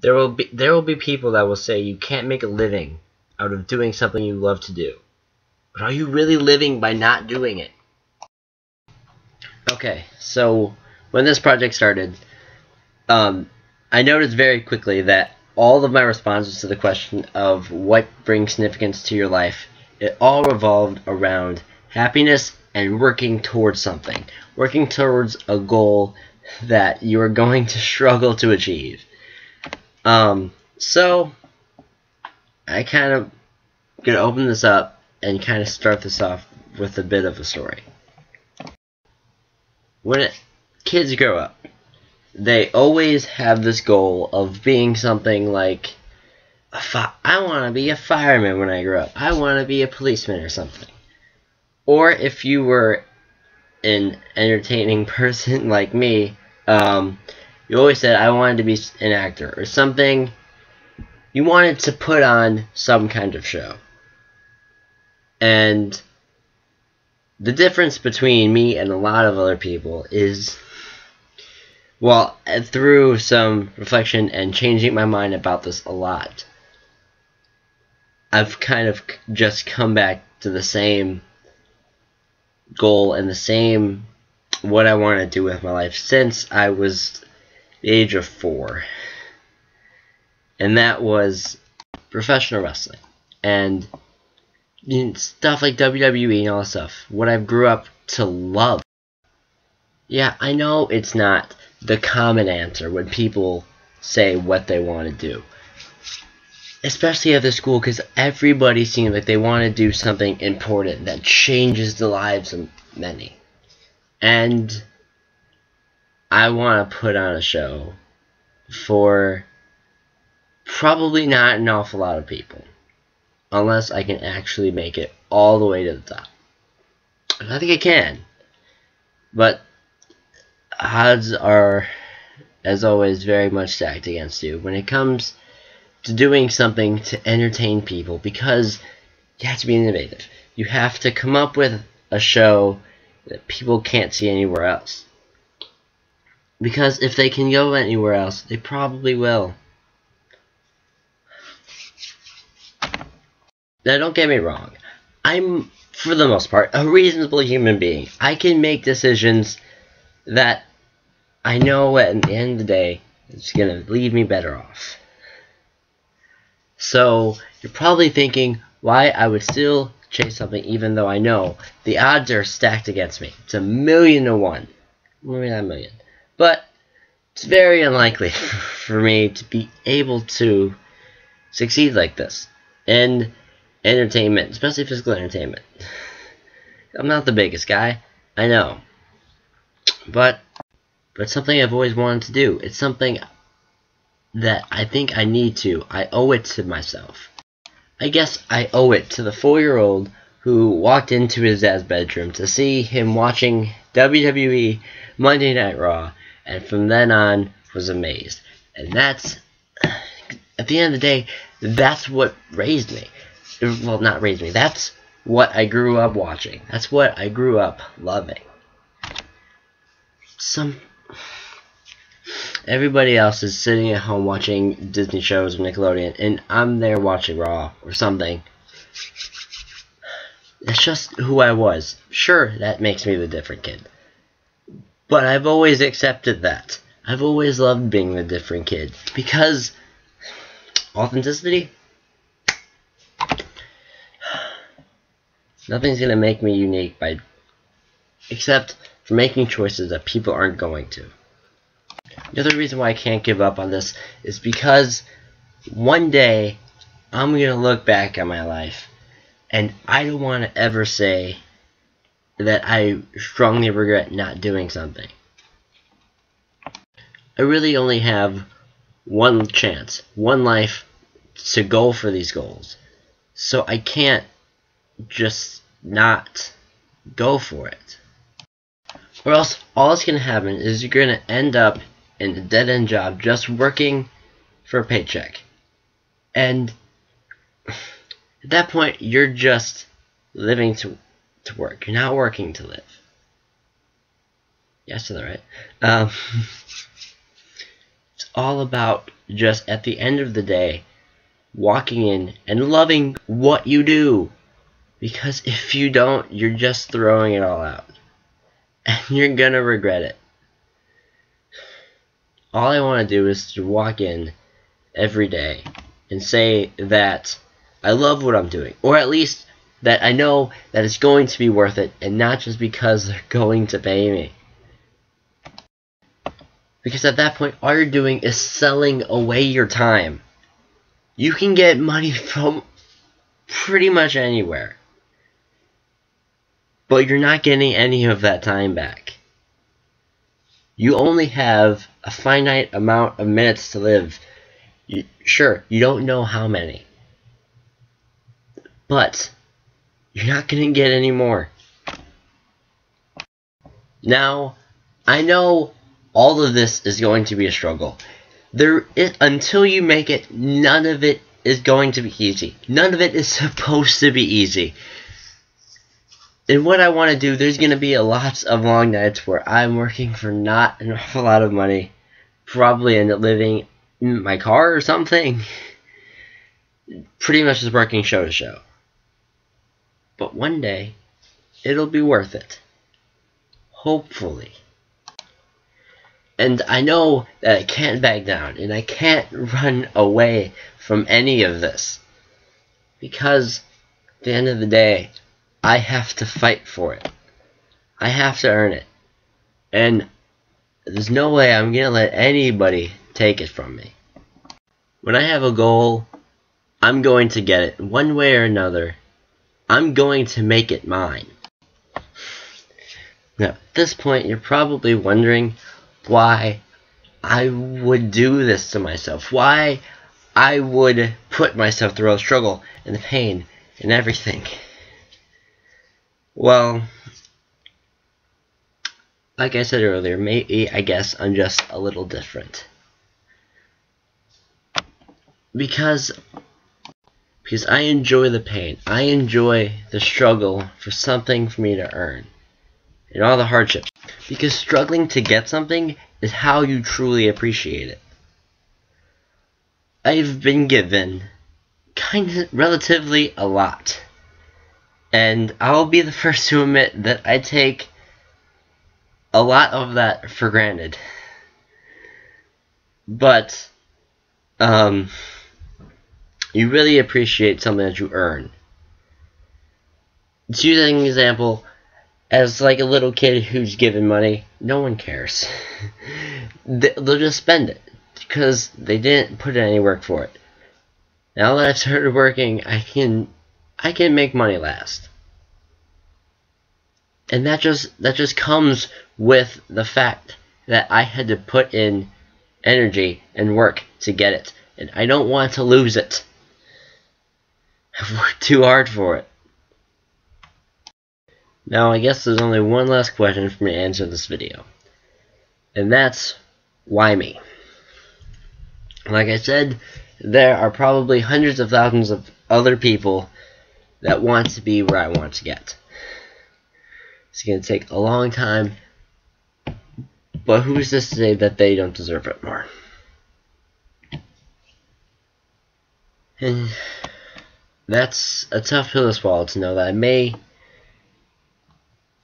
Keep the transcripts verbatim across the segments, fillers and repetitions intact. There will be there will be people that will say you can't make a living out of doing something you love to do. But are you really living by not doing it? Okay, so when this project started, um, I noticed very quickly that all of my responses to the question of what brings significance to your life, it all revolved around happiness and working towards something, working towards a goal that you are going to struggle to achieve. Um, so I kind of gonna open this up and kind of start this off with a bit of a story. When it, kids grow up, they always have this goal of being something like, a fi I want to be a fireman when I grow up. I want to be a policeman or something. Or if you were an entertaining person like me, um, you always said, I wanted to be an actor or something. You wanted to put on some kind of show. And the difference between me and a lot of other people is, well, through some reflection and changing my mind about this a lot, I've kind of just come back to the same goal and the same what I want to do with my life since I was the age of four. And that was professional wrestling. And stuff like W W E and all that stuff, what I grew up to love. Yeah, I know it's not the common answer when people say what they want to do, especially at the school, because everybody seems like they want to do something important that changes the lives of many. And I want to put on a show for probably not an awful lot of people, unless I can actually make it all the way to the top. And I think I can. But odds are, as always, very much stacked against you when it comes to doing something to entertain people, because you have to be innovative. You have to come up with a show that people can't see anywhere else. Because if they can go anywhere else, they probably will. Now, don't get me wrong. I'm, for the most part, a reasonable human being. I can make decisions that I know at the end of the day it's going to leave me better off. So, you're probably thinking why I would still chase something even though I know the odds are stacked against me. It's a million to one. Maybe not a million. But it's very unlikely for me to be able to succeed like this. And entertainment, especially physical entertainment. I'm not the biggest guy, I know, but but it's something I've always wanted to do. It's something that I think I need to. I owe it to myself. I guess I owe it to the four-year-old who walked into his dad's bedroom to see him watching W W E Monday Night Raw, and from then on was amazed. And that's, at the end of the day, that's what raised me. Well, not raised me. That's what I grew up watching. That's what I grew up loving. Some Everybody else is sitting at home watching Disney shows or Nickelodeon, and I'm there watching Raw or something. That's just who I was. Sure, that makes me the different kid. But I've always accepted that. I've always loved being the different kid. Because authenticity? Nothing's going to make me unique by, except for making choices that people aren't going to. The other reason why I can't give up on this is because one day I'm going to look back at my life and I don't want to ever say that I strongly regret not doing something. I really only have one chance, one life to go for these goals. So I can't just not go for it, or else all that's gonna happen is you're gonna end up in a dead-end job just working for a paycheck, and at that point you're just living to to work. You're not working to live. Yes, to the right. Um, it's all about just at the end of the day walking in and loving what you do. Because if you don't, you're just throwing it all out. And you're gonna regret it. All I want to do is to walk in every day and say that I love what I'm doing. Or at least that I know that it's going to be worth it and not just because they're going to pay me. Because at that point, all you're doing is selling away your time. You can get money from pretty much anywhere. But you're not getting any of that time back. You only have a finite amount of minutes to live. You, sure, you don't know how many. But you're not going to get any more. Now, I know all of this is going to be a struggle. There is, until you make it, none of it is going to be easy. None of it is supposed to be easy. And what I want to do, there's going to be a lots of long nights where I'm working for not an awful lot of money. Probably end up living in my car or something. Pretty much just working show to show. But one day, it'll be worth it. Hopefully. And I know that I can't back down. And I can't run away from any of this. Because at the end of the day, I have to fight for it. I have to earn it. And there's no way I'm going to let anybody take it from me. When I have a goal, I'm going to get it. One way or another, I'm going to make it mine. Now, at this point, you're probably wondering why I would do this to myself. Why I would put myself through a struggle and the pain and everything. Well, like I said earlier, maybe I guess I'm just a little different. Because, because I enjoy the pain. I enjoy the struggle for something for me to earn. And all the hardships. Because struggling to get something is how you truly appreciate it. I've been given kind of relatively a lot. And I'll be the first to admit that I take a lot of that for granted. But, um, you really appreciate something that you earn. It's using an example as like a little kid who's given money. No one cares. They'll just spend it because they didn't put in any work for it. Now that I've started working, I can... I can make money last. And that just that just comes with the fact that I had to put in energy and work to get it. And I don't want to lose it. I've worked too hard for it. Now I guess there's only one last question for me to answer this video. And that's, why me? Like I said, there are probably hundreds of thousands of other people that wants to be where I want to get. It's going to take a long time. But who is this to say that they don't deserve it more? And that's a tough pill to swallow, to know that I may...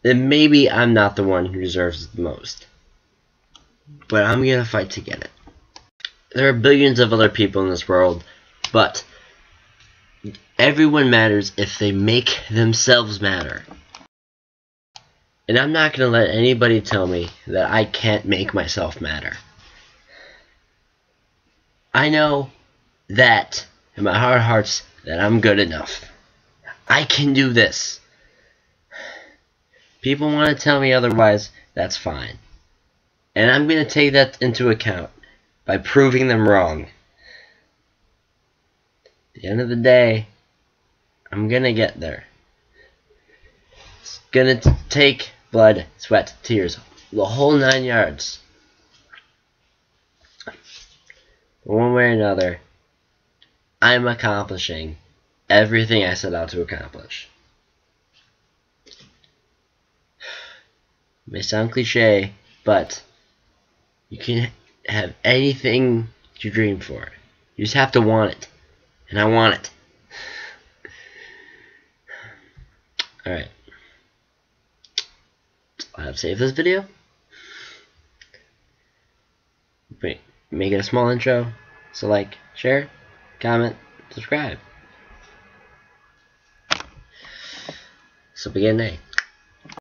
that maybe I'm not the one who deserves it the most. But I'm going to fight to get it. There are billions of other people in this world. But... everyone matters if they make themselves matter. And I'm not going to let anybody tell me that I can't make myself matter. I know that in my heart of hearts that I'm good enough. I can do this. People want to tell me otherwise, that's fine. And I'm going to take that into account by proving them wrong. At the end of the day, I'm gonna get there. It's gonna t take blood, sweat, tears, the whole nine yards. One way or another, I'm accomplishing everything I set out to accomplish. It may sound cliche, but you can have anything you dream for. You just have to want it. And I want it. Alright. I have saved this video. Wait, make it a small intro. So like, share, comment, subscribe. So begin day.